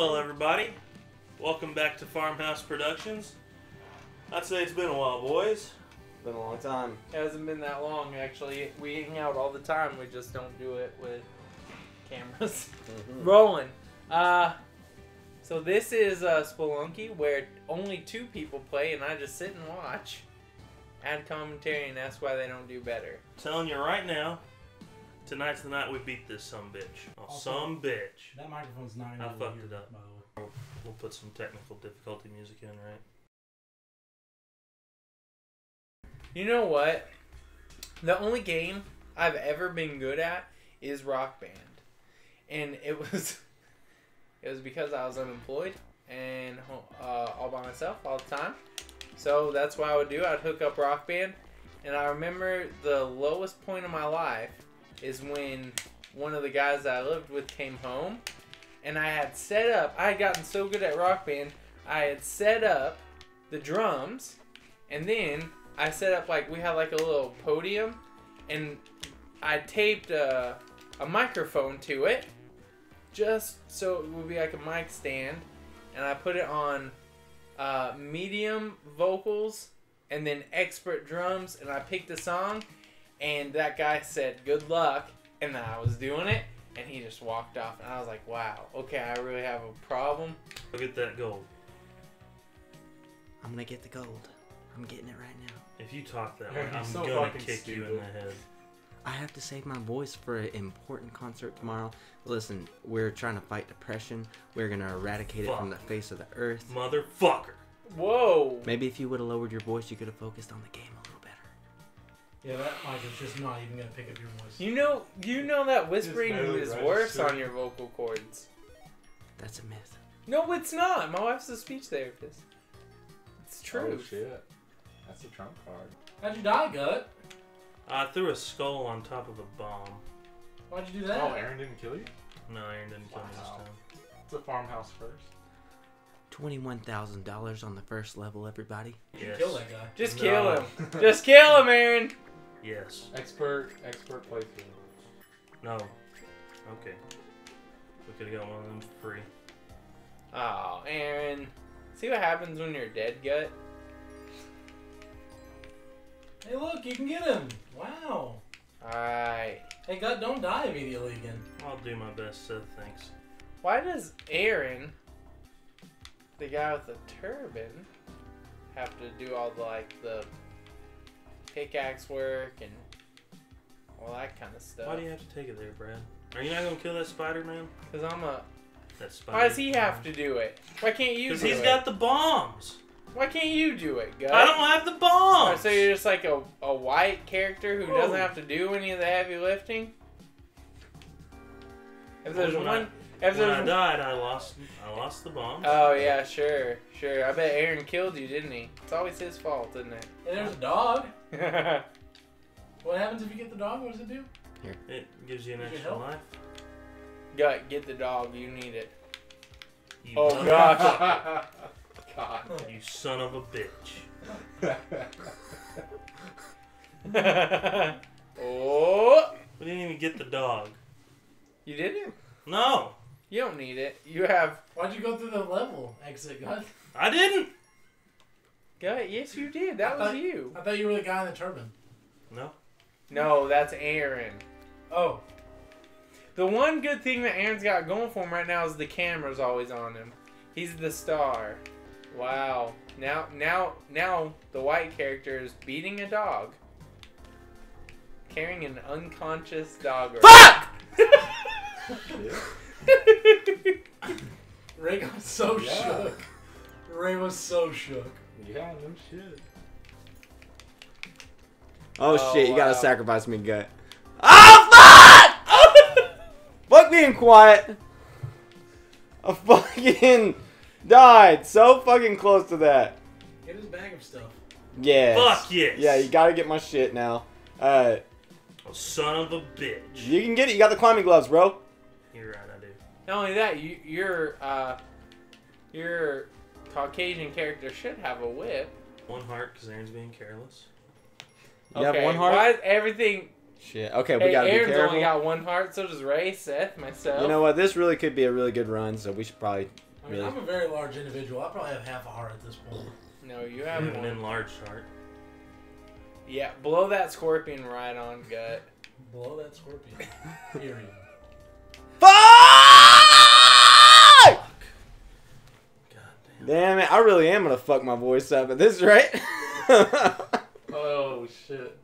Hello everybody, welcome back to Farmhouse Productions. I'd say it's been a while, boys. Been a long time. It hasn't been that long, actually. We hang out all the time, we just don't do it with cameras. Rolling. So this is Spelunky, where only two people play and I just sit and watch, add commentary, and that's why they don't do better. I'm telling you right now. Tonight's the night we beat this sumbitch. Oh, also, sumbitch. That microphone's not even I fucked here, it up. By the way. We'll put some technical difficulty music in, right? You know what? The only game I've ever been good at is Rock Band. And it was because I was unemployed and all by myself all the time. So that's what I would do. I'd hook up Rock Band. And I remember the lowest point of my life is when one of the guys that I lived with came home, and I had gotten so good at Rock Band, I had set up the drums, and then I set up, like, we had like a little podium, and I taped a microphone to it, just so it would be like a mic stand, and I put it on medium vocals, and then expert drums, and I picked a song, and that guy said, good luck, and then I was doing it, and he just walked off, and I was like, wow, okay, I really have a problem. Look at that gold. I'm gonna get the gold. I'm getting it right now. If you talk that way, I'm so gonna kick stupid. You in the head. I have to save my voice for an important concert tomorrow. Listen, we're trying to fight depression. We're gonna eradicate it from the face of the earth. Motherfucker. Whoa. Maybe if you would've lowered your voice, you could've focused on the game a little. Yeah, that mic is just not even gonna pick up your voice. You know that whispering is worse on your vocal cords. That's a myth. No, it's not. My wife's a speech therapist. It's true. Oh shit, that's a trump card. How'd you die, Gut? I threw a skull on top of a bomb. Why'd you do that? Oh, Eran didn't kill you? No, Eran didn't kill me this time. It's a farmhouse first. $21,000 on the first level, everybody. Yes. Kill that guy. Just kill him. Just kill him, Eran. Yes. Expert playthrough. No. Okay. We could have got one of them for free. Oh, Eran. See what happens when you're dead, Gut? Hey, look, you can get him. Wow. Alright. Hey, Gut, don't die immediately again. I'll do my best, Seth. Thanks. Why does Eran, the guy with the turban, have to do all the, like, the pickaxe work and all that kind of stuff? Why do you have to take it there, Brad? Are you not gonna kill that spider, man? Cause I'm a. That spider. Why does he have to do it? Why can't you? Cause he's got the bombs. Why can't you do it, Gus? I don't have the bombs. All right, so you're just like a white character who doesn't have to do any of the heavy lifting. If there's one. When I died, I lost the bomb. Oh yeah, sure, sure. I bet Eran killed you, didn't he? It's always his fault, isn't it? And there's a dog. What happens if you get the dog? What does it do? Here. It gives you an extra life. Gut, get the dog. You need it. You oh gosh. God. You son of a bitch. Oh. We didn't even get the dog. You didn't? No. You don't need it. You have. Why'd you go through the level exit, Gut? I didn't. Gut, yes, you did. That was you. I thought you were the guy in the turban. No. No, that's Eran. Oh. The one good thing that Aaron's got going for him right now is the camera's always on him. He's the star. Wow. Now the white character is beating a dog, carrying an unconscious dog. Fuck! Ray got so shook. Ray was so shook. Yeah, no shit. Oh shit, you gotta sacrifice me, Gut. Oh fuck! Fuck being quiet. I fucking died so fucking close to that. Get his bag of stuff. Yeah. Fuck yes. Yeah, you gotta get my shit now. Oh, son of a bitch. You can get it, you got the climbing gloves, bro. You're right, I do. Not only that, your Caucasian character should have a whip. One heart, because Aaron's being careless. You have one heart? Why is everything... Shit, okay, we gotta be careful. Aaron's only got one heart, so does Ray, Seth, myself. You know what, this really could be a really good run, so we should probably I mean, really? I'm a very large individual. I probably have half a heart at this point. No, you have an enlarged heart. Yeah, blow that scorpion right on gut. Blow that scorpion. Period. Fuck! Goddamn. Damn it! I really am gonna fuck my voice up at this rate. Oh shit.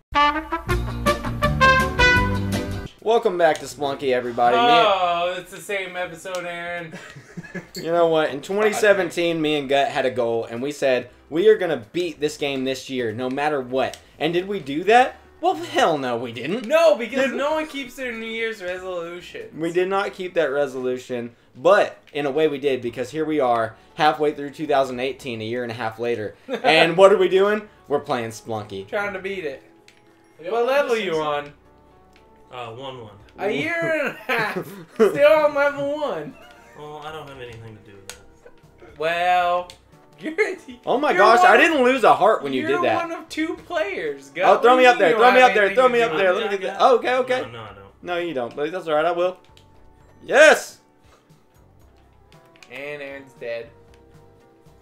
Welcome back to Spelunky, everybody. Oh, it's the same episode, Aaron. You know what? In 2017, me and Gut had a goal, and we said, we are going to beat this game this year, no matter what. And did we do that? Well, hell no, we didn't. No, because no one keeps their New Year's resolution. We did not keep that resolution, but in a way we did, because here we are, halfway through 2018, a year and a half later. And what are we doing? We're playing Spelunky. Trying to beat it. What level are you on? 1-1. A year and a half. Still on level 1. Well, I don't have anything to do with that. Well, oh my gosh, I didn't lose a heart when you did that. You're one of two players. Go. Oh, throw me up there. Throw me up there. Throw me up there. Let me get that. Oh, okay, okay. No, no, I don't. No, you don't. But that's all right. I will. Yes. And Aaron's dead.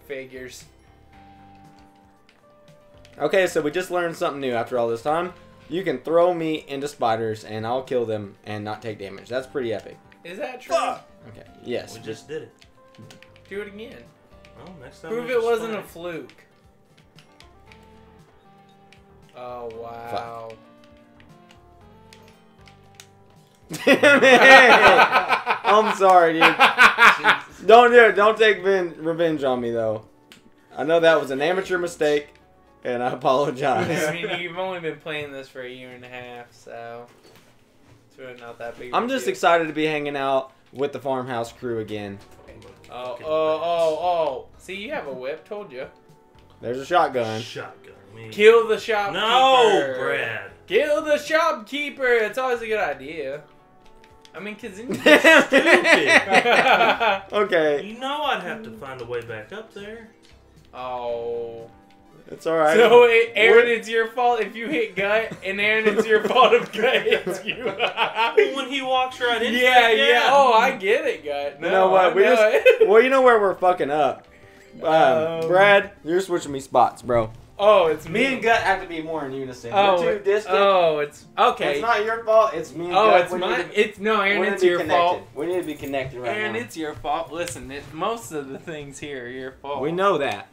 Figures. Okay, so we just learned something new after all this time. You can throw me into spiders, and I'll kill them and not take damage. That's pretty epic. Is that true? Fuck. Okay, yes. We just did it. Do it again. Well, next time prove it wasn't a fluke. Oh, wow. Damn it! I'm sorry, dude. Don't do it. Don't take revenge on me, though. I know that was an amateur mistake. And I apologize. I mean, you've only been playing this for a year and a half, so it's really not that big. I'm just excited to be hanging out with the farmhouse crew again. Oh, oh, oh, oh. See, you have a whip, told you. There's a shotgun. Shotgun. Man. Kill the shopkeeper. No, Brad. Kill the shopkeeper. It's always a good idea. I mean, because you're stupid. Okay. You know I'd have to find a way back up there. Oh. It's all right. So, Aaron, it's your fault if you hit Gut, and Aaron, it's your fault if Gut hits you. When he walks right in. Yeah, yeah, yeah. Oh, I get it, Gut. No, you know what? Well, you know where we're fucking up. Brad, you're switching me spots, bro. Oh, it's me. Me and Gut have to be more in unison. Oh, we're too distant. Oh, it's okay. It's not your fault. It's me and Gut. Oh, it's mine. It's no, Aaron, it's your fault. We need to be connected right now. Aaron, it's your fault. Listen, most of the things here are your fault. We know that.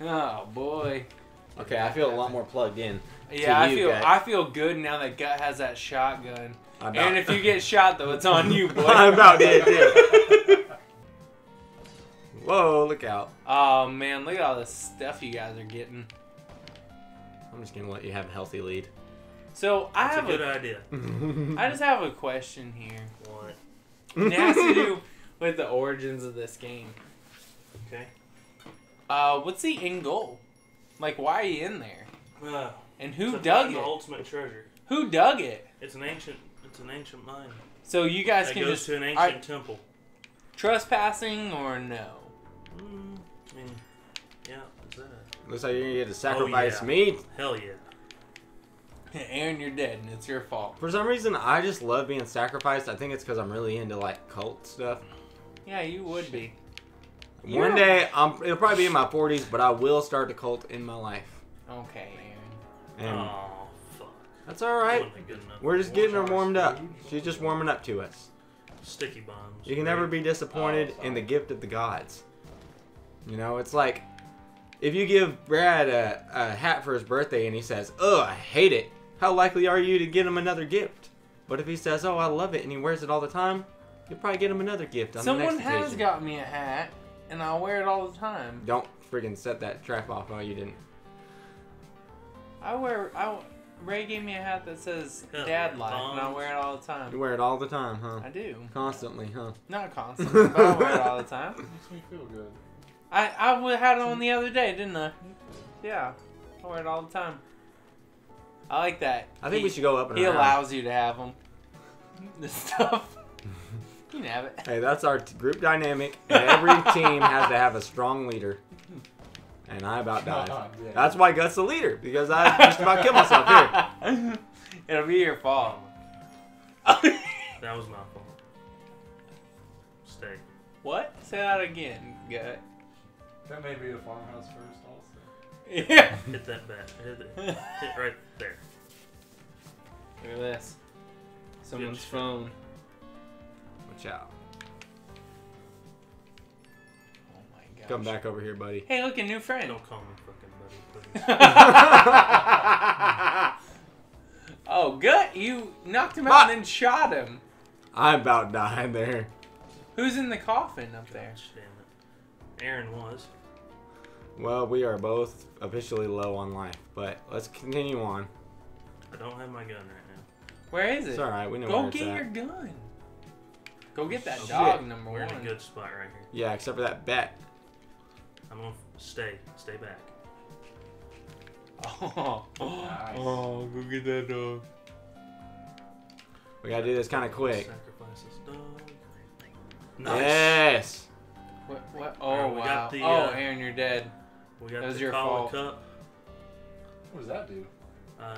Oh boy. Okay, I feel a lot more plugged in. Yeah, I feel good now that Gut has that shotgun. And if you get shot though, it's on you, boy. I about did too. Whoa, look out. Oh man, look at all this stuff you guys are getting. I'm just gonna let you have a healthy lead. So That's a good idea. I just have a question here. What? And it has to do with the origins of this game. Okay. What's the end goal? Like, why are you in there? And who dug it? The ultimate treasure. Who dug it? It's an ancient mine. So you guys can just go to an ancient temple. Trespassing or no? I mean, yeah. Looks like you're gonna get to sacrifice me. Hell yeah. Aaron, you're dead, and it's your fault. For some reason, I just love being sacrificed. I think it's because I'm really into like cult stuff. Yeah, you would be. One day, it'll probably be in my 40s, but I will start a cult in my life. Okay, Aaron. Oh, fuck. That's all right. We're just getting her warmed up. She's just warming up to us. Sticky bombs. You can never be disappointed in the gift of the gods. You know, it's like, if you give Brad a hat for his birthday and he says, ugh, I hate it, how likely are you to get him another gift? But if he says, oh, I love it, and he wears it all the time, you'll probably get him another gift on the next occasion. Someone has got me a hat. And I wear it all the time. Don't freaking set that trap off. Oh, you didn't. Ray gave me a hat that says Dad Life, and I wear it all the time. You wear it all the time, huh? I do. Constantly, huh? Not constantly, but I wear it all the time. Makes me feel good. I had it on the other day, didn't I? Yeah. I wear it all the time. I like that. I think we should go up and around. He allows you to have them. This stuff. You can have it. Hey, that's our group dynamic. Every team has to have a strong leader. And I about died. Yeah. That's why Gut's the leader, because I just about killed myself here. It'll be your fault. That was my fault. Mistake. What? Say that again, guy. That may be the farmhouse first, also. Yeah. Hit that back. Hit right there. Look at this. Someone's phone. Watch out. Oh my god. Come back over here, buddy. Hey, look, a new friend. Don't call me fucking buddy, please. Oh, good. You knocked him out and then shot him. I about died there. Who's in the coffin up there? Gosh, damn it. Eran was. Well, we are both officially low on life, but let's continue on. I don't have my gun right now. Where is it? It's alright, we know where it's at. Go get your gun. Go get that dog, number one. We're in a good spot right here. Yeah, except for that bat. I'm gonna stay. Stay back. Oh, nice. Oh, go get that dog. We gotta do this kind of quick. Sacrifice this dog. Nice. Yes. What? Oh, right, wow. The, oh, Eran, you're dead. We got that was your fault. Cup. What does that do?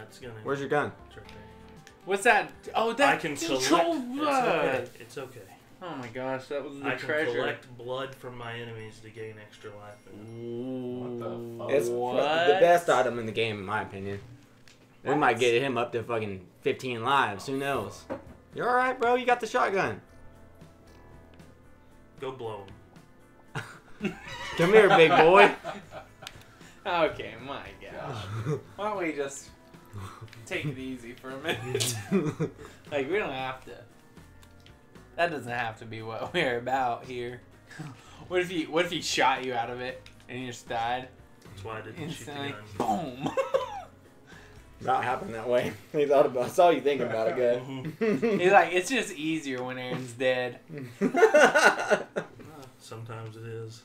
It's gonna. Where's your gun? It's right there. What's that? Oh, that controls blood. It's okay. Oh my gosh, that was the treasure. I can collect blood from my enemies to gain extra life. Ooh, what the fuck? It's the best item in the game, in my opinion. That's... We might get him up to fucking 15 lives. Who knows? You're all right, bro. You got the shotgun. Go blow him. Come here, big boy. Okay, my gosh. Why don't we just take it easy for a minute? Like, we don't have to. That doesn't have to be what we're about here. What if he shot you out of it and you just died? That's why I didn't shoot the gun. Boom. Not happened that way. He thought about. I saw you thinking about it, good. He's like, it's just easier when Eran's dead. Sometimes it is.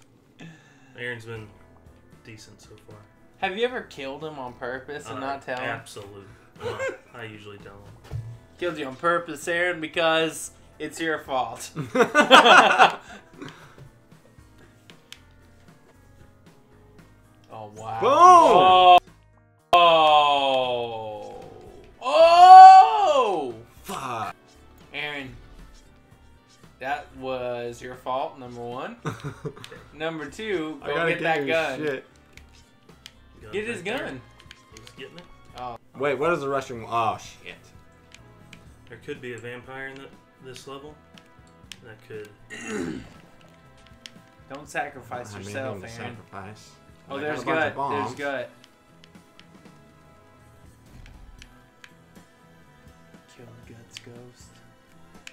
Eran's been decent so far. Have you ever killed him on purpose and not tell him? Absolutely. I usually tell him. Killed you on purpose, Eran, because. It's your fault. Oh, wow. Boom! Oh. Oh. Oh! Fuck. Eran, that was your fault, number one. Number two, go get that gun. Shit. Get his gun. He's getting it. Oh. Wait, what is the Russian? Oh, shit. There could be a vampire in the... This level, that could. Don't sacrifice yourself, Eran. Sacrifice. Oh, there's gut. There's gut. Kill Guts Ghost.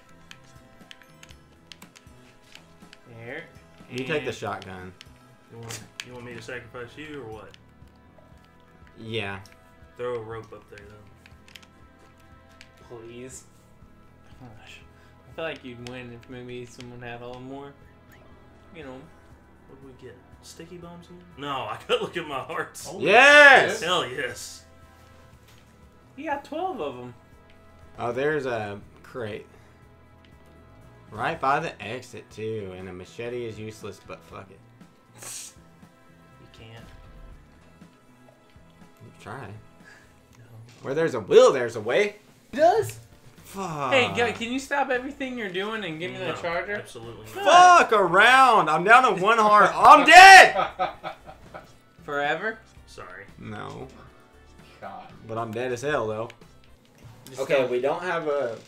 There. You take the shotgun. You want me to sacrifice you or what? Yeah. Throw a rope up there, though. Please. Gosh. I feel like you'd win if maybe someone had a little more, you know. What did we get? Sticky bombs again? No, I gotta look at my hearts. Oh, yes! Hell yes. You got 12 of them. Oh, there's a crate. Right by the exit, too, and a machete is useless, but fuck it. You can't. You try. No. Where there's a will, there's a way. It does? Fuck. Hey, can you stop everything you're doing and give me that charger? Absolutely not. Fuck around. I'm down to one heart. I'm dead! Forever? Sorry. No. God. But I'm dead as hell, though. Just okay, we don't have a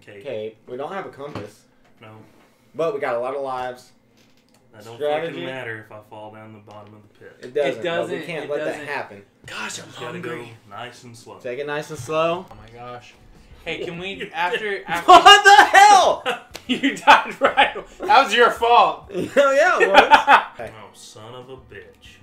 cape. We don't have a compass. No. But we got a lot of lives. That don't fucking matter if I fall down the bottom of the pit. It doesn't. We can't let that happen. Gosh, I'm hungry. Go nice and slow. Take it nice and slow. Oh, my gosh. Hey, can we after what the hell? You died right. That was your fault. Hell yeah, it was. Oh, son of a bitch.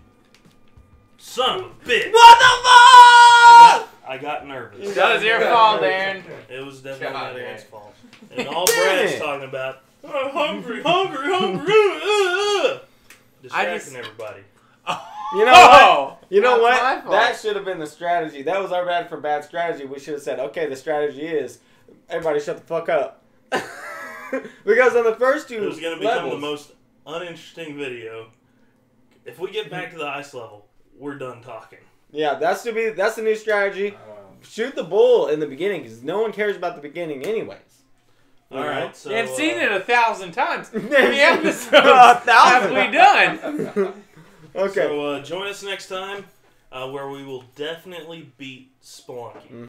Son of a bitch. What the fuck? I got nervous. That was your fault, Eran. It was definitely Eran's fault. And all Brad's talking about, I'm hungry, hungry, hungry. Distracting everybody. You know what? You know what? That should have been the strategy. That was our bad for bad strategy. We should have said, okay, the strategy is everybody shut the fuck up. Because on the first two, it was going to become the most uninteresting video. If we get back to the ice level, we're done talking. Yeah, that's the new strategy. Shoot the bull in the beginning because no one cares about the beginning anyways. All right. So, they've seen it 1,000 times. The episodes have we done. Okay. So join us next time, where we will definitely beat Spelunky. Mm-hmm.